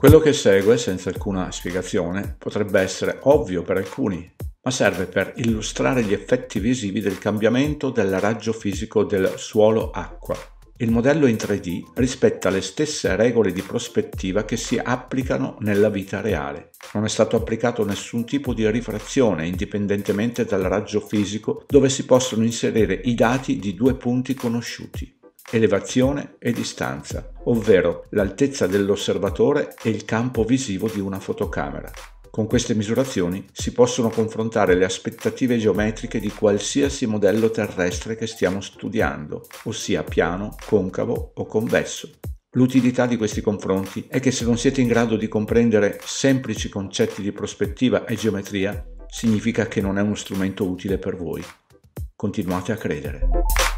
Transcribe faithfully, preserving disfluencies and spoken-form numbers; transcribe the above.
Quello che segue, senza alcuna spiegazione, potrebbe essere ovvio per alcuni, ma serve per illustrare gli effetti visivi del cambiamento del raggio fisico del suolo acqua. Il modello in tre D rispetta le stesse regole di prospettiva che si applicano nella vita reale. Non è stato applicato nessun tipo di rifrazione indipendentemente dal raggio fisico, dove si possono inserire i dati di due punti conosciuti: elevazione e distanza, ovvero l'altezza dell'osservatore e il campo visivo di una fotocamera. Con queste misurazioni si possono confrontare le aspettative geometriche di qualsiasi modello terrestre che stiamo studiando, ossia piano, concavo o convesso. L'utilità di questi confronti è che se non siete in grado di comprendere semplici concetti di prospettiva e geometria, significa che non è uno strumento utile per voi. Continuate a credere.